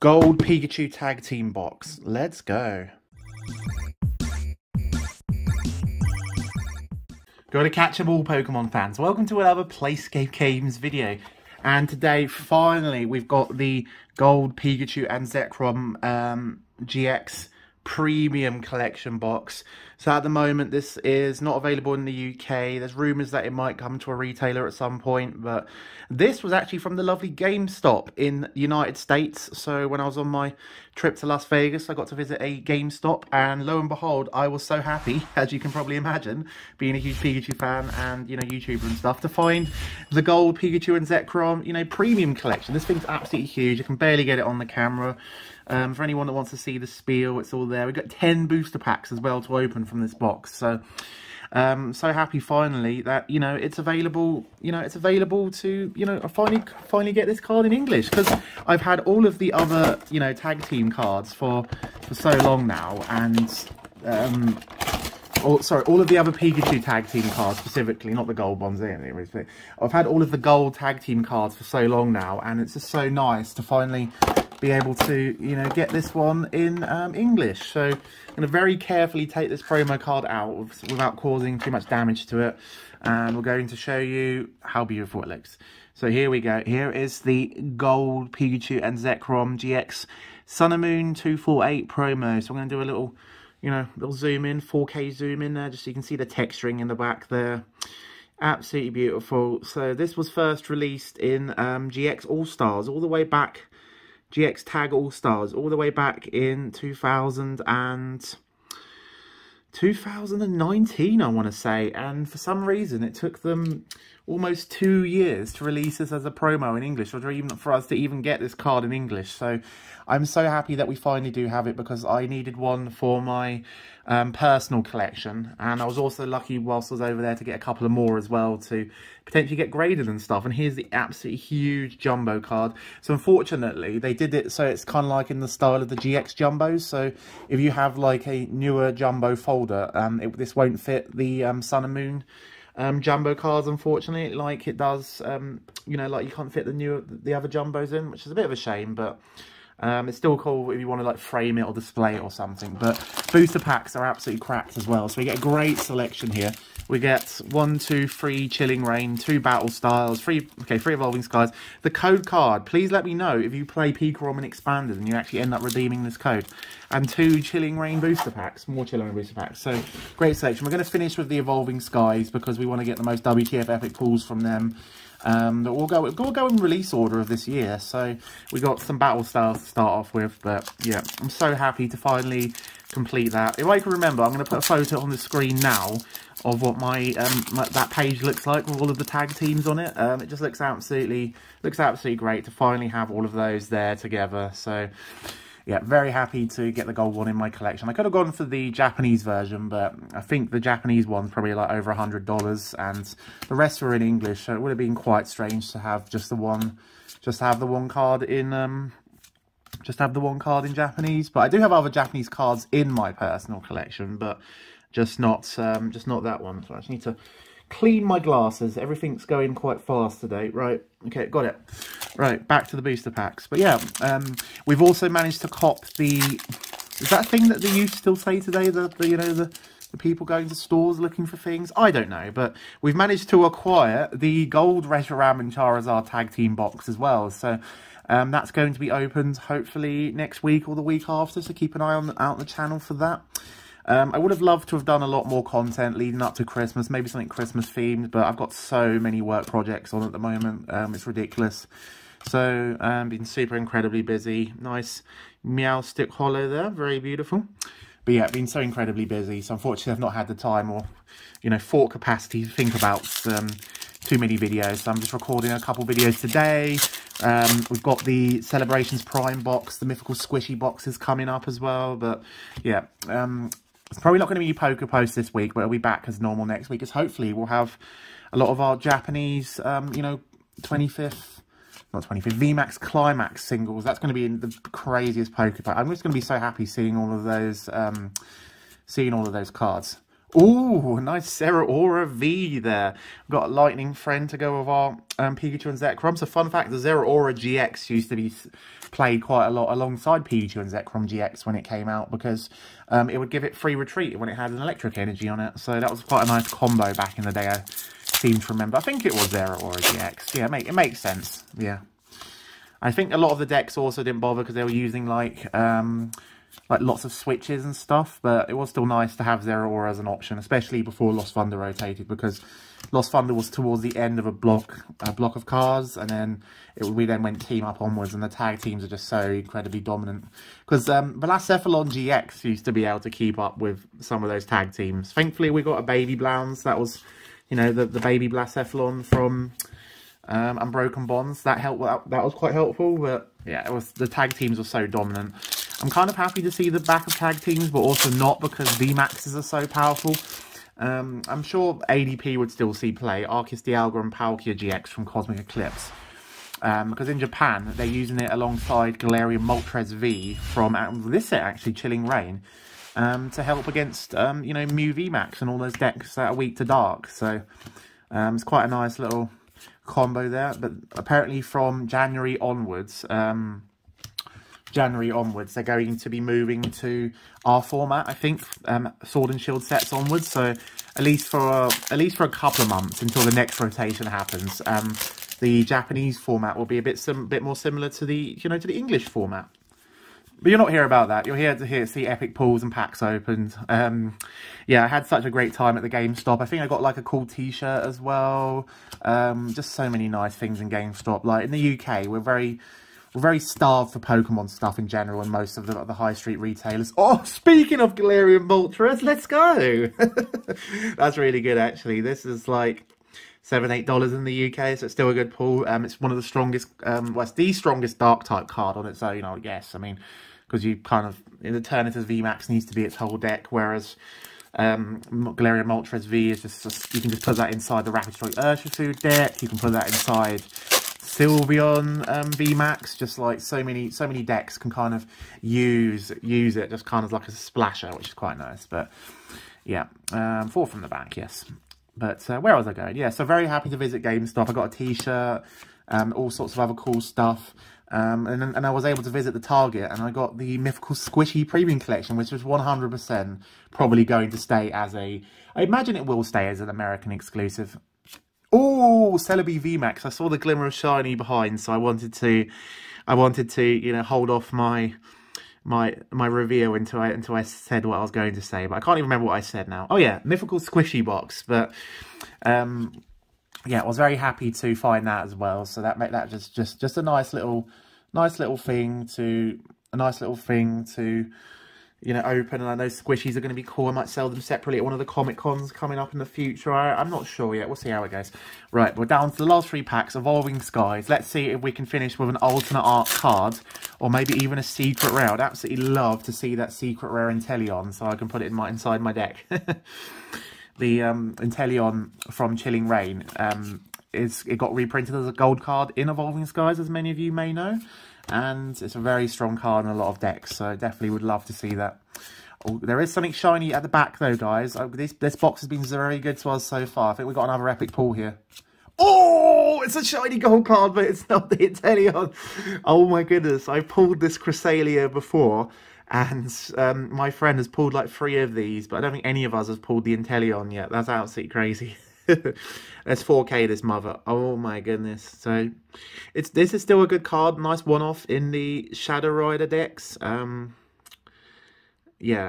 Gold Pikachu Tag Team Box. Let's go. Gotta catch up all Pokemon fans. Welcome to another PlaySkape Games video. And today, finally, we've got the Gold Pikachu and Zekrom GX Premium Collection Box. So at the moment, this is not available in the UK. There's rumours that it might come to a retailer at some point, but this was actually from the lovely GameStop in the United States. So when I was on my trip to Las Vegas, I got to visit a GameStop, and lo and behold, I was so happy, as you can probably imagine, being a huge Pikachu fan and, you know, YouTuber and stuff, to find the Gold Pikachu and Zekrom, you know, Premium Collection. This thing's absolutely huge. You can barely get it on the camera. For anyone that wants to see the spiel, it's all there. We've got 10 booster packs as well to open from this box. So so happy finally that, you know, it's available, you know, it's available to, you know, finally get this card in English, because I've had all of the other, you know, tag team cards for so long now, and all of the other Pikachu tag team cards specifically, not the gold ones anyway. I've had all of the gold tag team cards for so long now, and it's just so nice to finally be able to, you know, get this one in English. So I'm going to very carefully take this promo card out without causing too much damage to it, and we're going to show you how beautiful it looks. So here we go. Here is the Gold Pikachu and Zekrom GX Sun and Moon 248 promo. So I'm going to do a little, you know, little zoom in, 4K zoom in there, just so you can see the texturing in the back there. Absolutely beautiful. So this was first released in GX All-Stars, all the way back, GX Tag All Stars, all the way back in 2019, I want to say. And for some reason, it took them almost 2 years to release this as a promo in English, or even for us to even get this card in English. So I'm so happy that we finally do have it, because I needed one for my personal collection. And I was also lucky whilst I was over there to get a couple of more as well, to potentially get graded and stuff. And here's the absolutely huge jumbo card. So unfortunately, they did it so it's kind of like in the style of the GX jumbos. So if you have like a newer jumbo folder, this won't fit the Sun and Moon jumbo cards, unfortunately, like it does, you know, like you can't fit the other jumbos in, which is a bit of a shame, but it's still cool if you want to like frame it or display it or something. But booster packs are absolutely cracked as well, so we get a great selection here. We get 1, 2, 3 Chilling Reign, 2 Battle Styles, 3 Evolving Skies. The code card, please let me know if you play PikaRom and Expanded and you actually end up redeeming this code. And 2 Chilling Reign booster packs, more Chilling Reign booster packs. So great selection. We're going to finish with the Evolving Skies, because we want to get the most WTF epic pulls from them. We'll go in release order of this year. So we got some Battle Styles to start off with, but yeah, I'm so happy to finally complete that. If I can remember, I'm going to put a photo on the screen now of what my, that page looks like with all of the tag teams on it. It just looks absolutely great to finally have all of those there together. So yeah, very happy to get the gold one in my collection. I could have gone for the Japanese version, but I think the Japanese one's probably like over $100, and the rest were in English, so it would have been quite strange to have just have the one card in Japanese. But I do have other Japanese cards in my personal collection, but just not that one. So I just need to clean my glasses. Everything's going quite fast today. Right, okay, got it. Right, back to the booster packs. But yeah, we've also managed to cop the, is that a thing that the youth still say today, the people going to stores looking for things? I don't know, but we've managed to acquire the Gold Reshiram and Charizard Tag Team Box as well. So that's going to be opened hopefully next week or the week after, so keep an eye out on the channel for that. I would have loved to have done a lot more content leading up to Christmas, maybe something Christmas themed, but I've got so many work projects on at the moment, it's ridiculous. So been super incredibly busy. Nice Meow Stick Hollow there, very beautiful. But yeah, been so incredibly busy, so unfortunately I've not had the time or, you know, thought capacity to think about too many videos. So I'm just recording a couple videos today. We've got the Celebrations Prime box, the Mythical Squishy boxes coming up as well, but yeah, it's probably not going to be Poker Post this week, but it'll be back as normal next week, as hopefully we'll have a lot of our Japanese, you know, 25th VMAX Climax singles. That's going to be in the craziest Poker Post. I'm just going to be so happy seeing all of those cards. Ooh, nice Zeraora V there. We've got a lightning friend to go with our Pikachu and Zekrom. So fun fact, the Zeraora GX used to be played quite a lot alongside Pikachu and Zekrom GX when it came out, because it would give it free retreat when it had an electric energy on it. So that was quite a nice combo back in the day, I seem to remember. I think it was Zeraora GX. Yeah, it makes sense. Yeah. I think a lot of the decks also didn't bother because they were using like lots of switches and stuff, but it was still nice to have Zeraora as an option, especially before Lost Thunder rotated, because Lost Thunder was towards the end of a block of cards, and then we went team up onwards, and the tag teams are just so incredibly dominant. Because Blascephalon GX used to be able to keep up with some of those tag teams. Thankfully, we got a baby Blounce. That was, you know, the baby Blascephalon from Unbroken Bonds. That helped. That was quite helpful. But yeah, it was, the tag teams were so dominant. I'm kind of happy to see the back of tag teams, but also not, because VMAXs are so powerful. I'm sure ADP would still see play, Arcus Dialga and Palkia GX from Cosmic Eclipse. Because in Japan, they're using it alongside Galarian Moltres V from this set, actually, Chilling Reign, to help against, you know, Mew VMAX and all those decks that are weak to dark. So it's quite a nice little combo there. But apparently from January onwards... January onwards, they're going to be moving to our format, I think, Sword and Shield sets onwards. So at least for a couple of months until the next rotation happens, the Japanese format will be a bit more similar to the, you know, to the English format. But you're not here about that. You're here to see epic pulls and packs opened. Yeah, I had such a great time at the GameStop. I think I got like a cool T-shirt as well. Just so many nice things in GameStop. Like in the UK, we're very starved for Pokemon stuff in general, and most of the high street retailers. Oh, speaking of Galarian Moltres, let's go! That's really good, actually. This is like $7, $8 in the UK, so it's still a good pull. It's one of the strongest, well, it's the strongest Dark-type card on its own, I guess. I mean, because you kind of... In Eternatus, VMAX needs to be its whole deck, whereas Galarian Moltres V is just... You can just put that inside the Rapid Strike Urshifu deck. You can put that inside... Sylveon VMAX, just like so many decks can kind of use it just kind of like a splasher, which is quite nice. But yeah, four from the back, yes. But where was I going? Yeah, so very happy to visit GameStop. I got a T-shirt, all sorts of other cool stuff. And I was able to visit the Target, and I got the Mythical Squishy Premium Collection, which was 100% probably going to stay as a... I imagine it will stay as an American exclusive. Oh, Celebi VMax! I saw the glimmer of shiny behind, so I wanted to, you know, hold off my review until I said what I was going to say, but I can't even remember what I said now. Oh yeah, Mythical Squishy box, but yeah, I was very happy to find that as well. So that made that just a nice little thing to you know, open, and I know squishies are going to be cool. I might sell them separately at one of the Comic Cons coming up in the future. I'm not sure yet. We'll see how it goes. Right, we're down to the last three packs, Evolving Skies. Let's see if we can finish with an alternate art card, or maybe even a secret rare. I'd absolutely love to see that secret rare Inteleon, so I can put it in inside my deck. The Inteleon from Chilling Reign, it got reprinted as a gold card in Evolving Skies, as many of you may know. And it's a very strong card in a lot of decks, so definitely would love to see that. Oh, there is something shiny at the back, though, guys. Oh, this box has been very good to us so far. I think we've got another epic pull here. Oh, it's a shiny gold card, but it's not the Inteleon. Oh, my goodness. I pulled this Cresselia before, and my friend has pulled, like, 3 of these, but I don't think any of us has pulled the Inteleon yet. That's absolutely crazy. That's 4K this mother. Oh my goodness. So this is still a good card, nice one-off in the Shadow Rider decks. Yeah,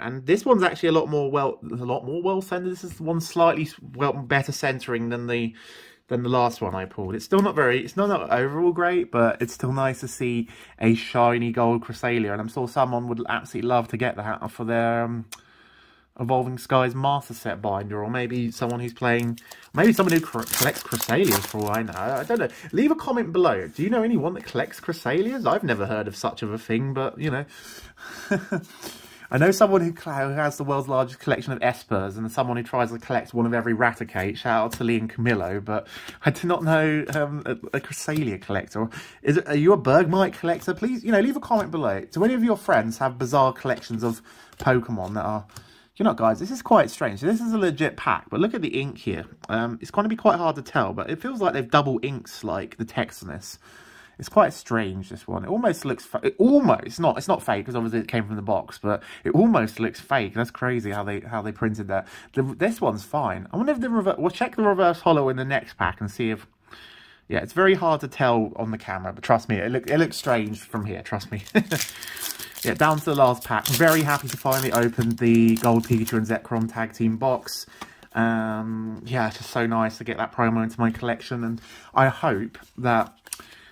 and this one's actually a lot more well centered. This is one slightly better centering than the last one I pulled. It's still not overall great, but it's still nice to see a shiny gold Cresselia, and I'm sure someone would absolutely love to get that for their Evolving Skies Master Set binder, or maybe someone who's playing... Maybe someone who collects Cresselias, for all I know. I don't know. Leave a comment below. Do you know anyone that collects Cresselias? I've never heard of such of a thing, but, you know. I know someone who has the world's largest collection of Espers, and someone who tries to collect one of every Raticate. Shout out to Lee and Camillo, but I do not know a Cresselia collector. Are you a Bergmite collector? Please, you know, leave a comment below. Do any of your friends have bizarre collections of Pokemon that are... you know what, guys, this is quite strange. So this is a legit pack, but look at the ink here. It's going to be quite hard to tell, but it feels like they've double inks like the text on this. It's quite strange, this one. It almost looks it's not fake, because obviously it came from the box, but it almost looks fake. That's crazy how they printed that. This one's fine. I wonder if the reverse, we'll check the reverse holo in the next pack and see if, yeah, it's very hard to tell on the camera, but trust me, it looks strange from here, trust me. Yeah, down to the last pack. I'm very happy to finally open the Gold Pikachu and Zekrom tag team box. Yeah, it's just so nice to get that promo into my collection, and I hope that,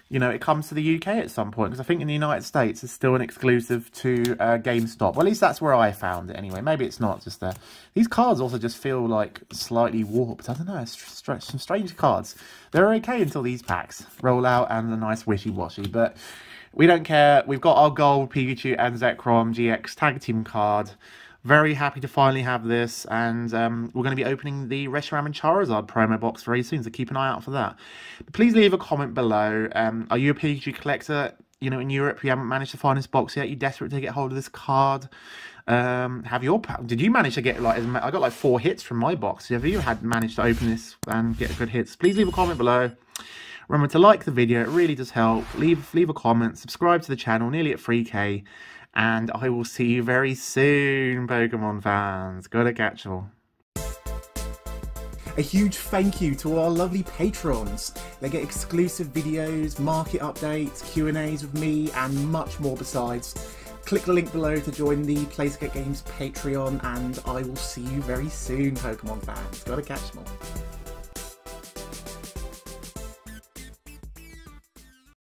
you know, it comes to the UK at some point, because I think in the United States it's still an exclusive to GameStop. Well, at least that's where I found it anyway. Maybe it's not just there. These cards also just feel like slightly warped. I don't know, some strange cards. They're okay until these packs roll out and a nice wishy-washy, but we don't care. We've got our Gold Pikachu and Zekrom GX tag team card. Very happy to finally have this, and we're going to be opening the Reshiram and Charizard promo box very soon, so keep an eye out for that. But please leave a comment below. Are you a Pikachu collector? You know, in Europe, you haven't managed to find this box yet. You're desperate to get hold of this card. Did you manage to get, like, I got like 4 hits from my box. Have you managed to open this and get good hits? Please leave a comment below. Remember to like the video. It really does help. Leave a comment. Subscribe to the channel. Nearly at 3K. And I will see you very soon, Pokemon fans. Gotta catch all. A huge thank you to our lovely patrons. They get exclusive videos, market updates, Q&As with me, and much more besides. Click the link below to join the PlaySkape Games Patreon, and I will see you very soon, Pokemon fans. Gotta catch them all.